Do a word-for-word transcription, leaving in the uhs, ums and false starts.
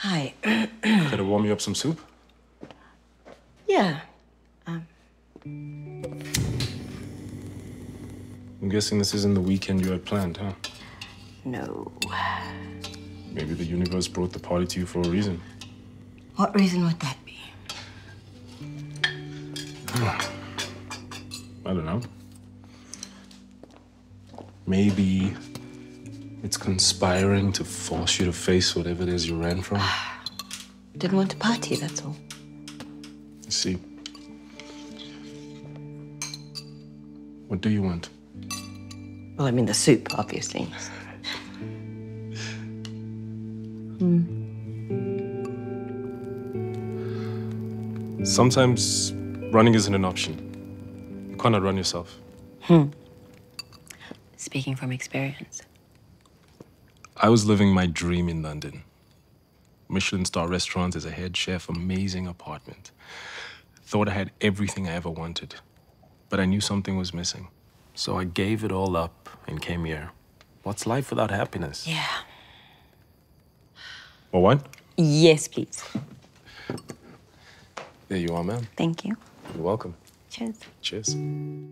Hi. Could I warm you up some soup? Yeah. Um. I'm guessing this isn't the weekend you had planned, huh? No. Maybe the universe brought the party to you for a reason. What reason would that be? I don't know. Maybe it's conspiring to force you to face whatever it is you ran from. Didn't want to party, that's all. I see. What do you want? Well, I mean the soup, obviously. hmm. Sometimes running isn't an option. You cannot run yourself. Hmm. Speaking from experience. I was living my dream in London. Michelin star restaurant as a head chef, amazing apartment. Thought I had everything I ever wanted, but I knew something was missing. So I gave it all up and came here. What's life without happiness? Yeah. Or what? Yes, please. There you are, ma'am. Thank you. You're welcome. Cheers. Cheers.